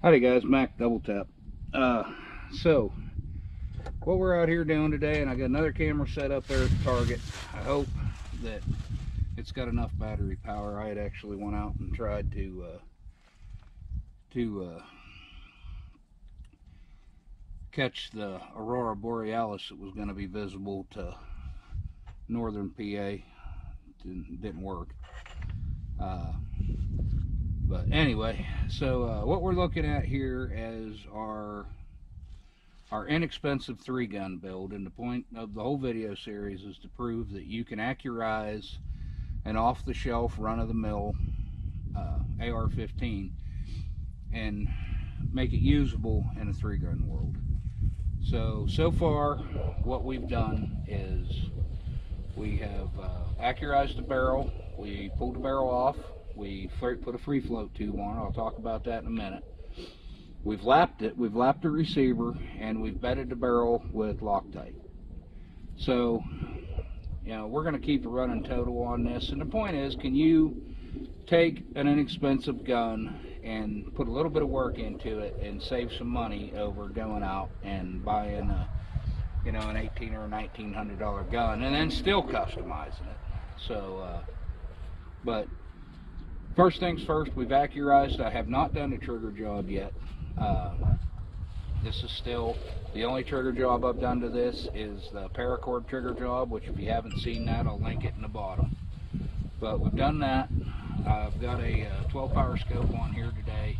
Howdy guys, Mac Double Tap. So what we're out here doing today, and I got another camera set up there at the target. I hope that it's got enough battery power. I had actually went out and tried to catch the Aurora Borealis that was going to be visible to northern PA. Didn't work. But anyway, so what we're looking at here is our inexpensive 3-gun build, and the point of the whole video series is to prove that you can accurize an off-the-shelf, run-of-the-mill AR-15 and make it usable in a 3-gun world. So far, what we've done is we have accurized the barrel. We pulled the barrel off. We put a free float tube on it. I'll talk about that in a minute. We've lapped it. We've lapped the receiver, and we've bedded the barrel with Loctite. So, you know, we're going to keep a running total on this. And the point is, can you take an inexpensive gun and put a little bit of work into it and save some money over going out and buying a, you know, an $1,800 or $1,900 gun and then still customizing it? So, but first things first, we've accurized. I have not done a trigger job yet. This is still the only trigger job I've done to this is the paracord trigger job, which if you haven't seen that, I'll link it in the bottom. But we've done that. I've got a 12-power scope on here today.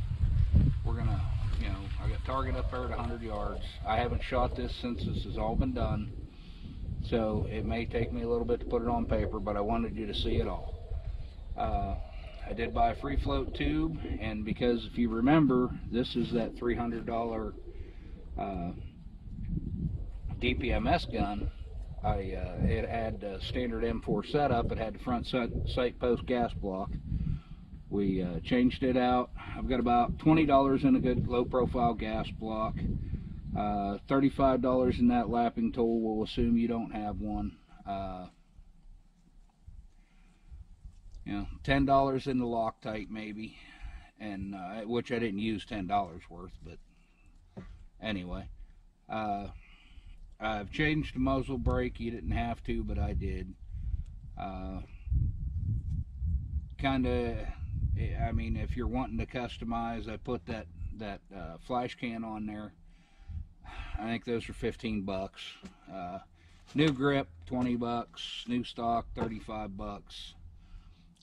We're gonna, you know, I got target up there at 100 yards. I haven't shot this since this has all been done, so it may take me a little bit to put it on paper, but I wanted you to see it all. I did buy a free float tube, and because if you remember, this is that $300 DPMS gun. It had a standard M4 setup. It had the front sight post gas block. We changed it out. I've got about $20 in a good low profile gas block, $35 in that lapping tool. We'll assume you don't have one. You know, $10 in the Loctite maybe, and which I didn't use $10 worth, but anyway, I've changed the muzzle brake. You didn't have to, but I did. I mean, if you're wanting to customize, I put that flash can on there. I think those are 15 bucks. New grip, 20 bucks. New stock, 35 bucks.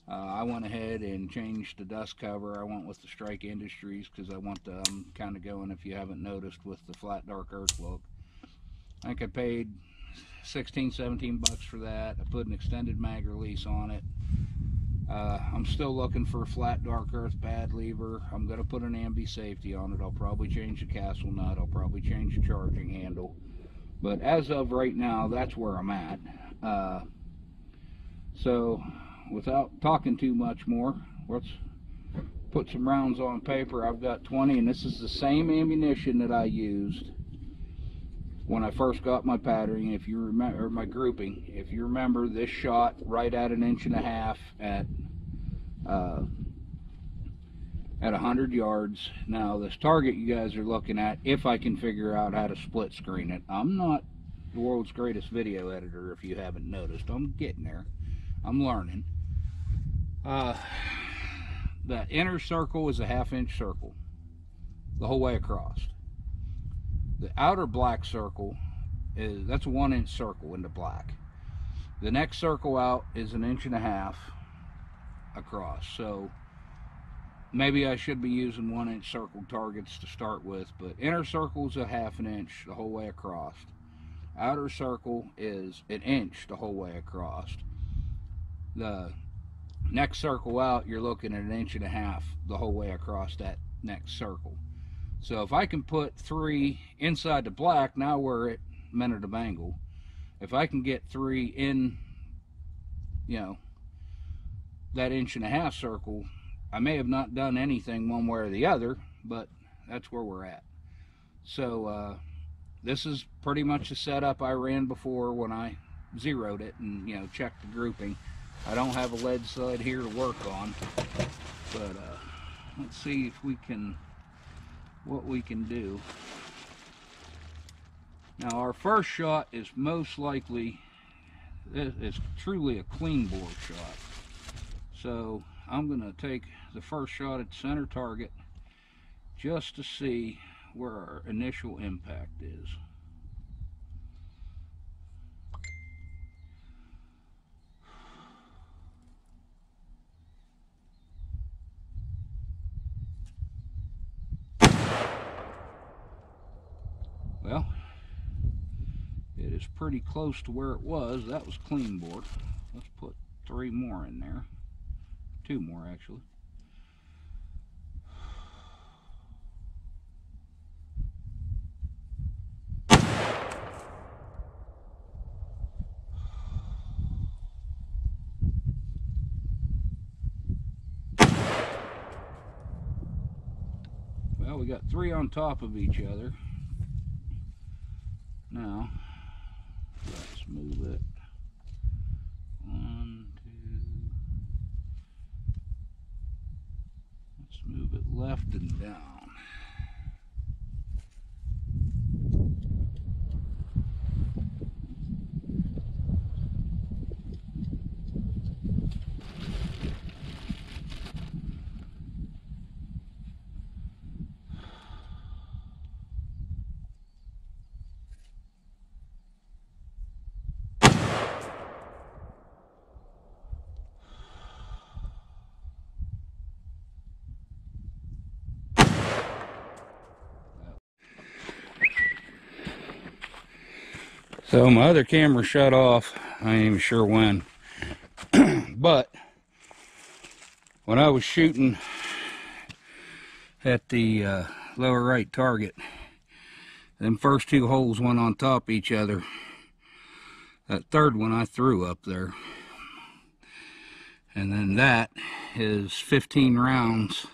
I went ahead and changed the dust cover. I went with the Strike Industries because I want to, I'm kind of going, if you haven't noticed, with the flat dark earth look. I think I paid 16, 17 bucks for that. I put an extended mag release on it. I'm still looking for a flat dark earth bad lever. I'm going to put an ambi safety on it. I'll probably change the castle nut. I'll probably change the charging handle. But as of right now, that's where I'm at. So without talking too much more, let's put some rounds on paper. I've got 20, and this is the same ammunition that I used when I first got my patterning, if you remember, or my grouping. If you remember, this shot right at 1.5 inches at 100 yards. Now this target you guys are looking at, if I can figure out how to split screen it. I'm not the world's greatest video editor, if you haven't noticed. I'm getting there. I'm learning. The inner circle is a 1/2-inch circle the whole way across. The outer black circle is, that's a 1-inch circle into black. The next circle out is 1.5 inches across. So maybe I should be using 1-inch circle targets to start with, but inner circle is a 1/2 inch the whole way across. Outer circle is 1 inch the whole way across. The next circle out, you're looking at 1.5 inches the whole way across that next circle. So if I can put 3 inside the black, now we're at minute of angle. If I can get 3 in, you know, that 1.5-inch circle, I may have not done anything one way or the other, but that's where we're at. So this is pretty much the setup I ran before when I zeroed it and, you know, checked the grouping. I don't have a lead sled here to work on, but let's see if we can what we can do. Now our first shot is most likely, it's truly a clean bore shot. So I'm going to take the first shot at center target just to see where our initial impact is. Well, it is pretty close to where it was. That was clean bore. Let's put three more in there. Two more, actually. Well, we got three on top of each other. Now, let's move it. One, two. Let's move it left and down. So my other camera shut off, I ain't even sure when, but when I was shooting at the lower right target, them first two holes went on top of each other. That third one I threw up there. And then that is 15 rounds.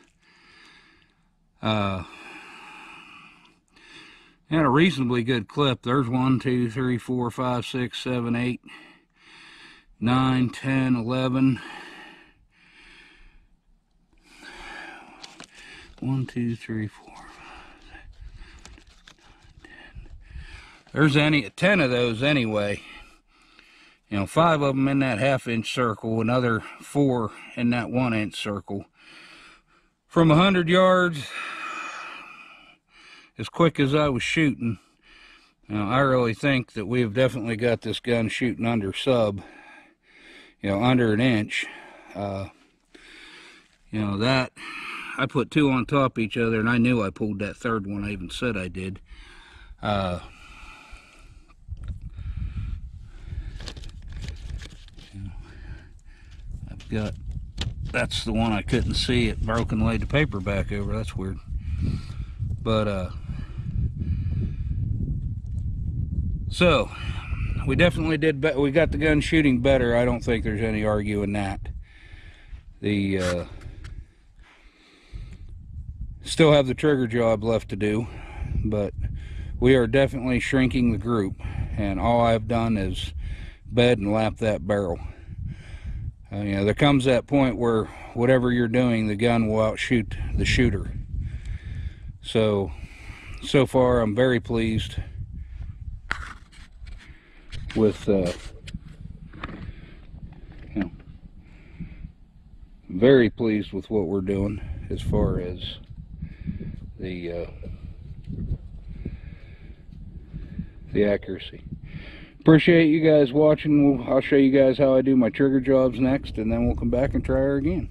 And a reasonably good clip. There's 1, 2, 3, 4, 5, 6, 7, 8, 9, 10, 11. 1, 2, 3, 4, 5, 6, 7, 8, 9, 10. There's 10 of those anyway. You know, 5 of them in that half-inch circle, another 4 in that 1-inch circle. From 100 yards... as quick as I was shooting, I really think that we have definitely got this gun shooting under sub, under an inch. That I put two on top of each other, and I knew I pulled that third one. I even said I did. I've got, that's the one I couldn't see. It broke and laid the paper back over. That's weird. But so we definitely did better. We got the gun shooting better. I don't think there's any arguing that. The still have the trigger job left to do, but we are definitely shrinking the group, and all I've done is bed and lap that barrel. There comes that point where whatever you're doing, the gun will outshoot the shooter. So far I'm very pleased with very pleased with what we're doing as far as the accuracy. Appreciate you guys watching. I'll show you guys how I do my trigger jobs next, and then we'll come back and try her again.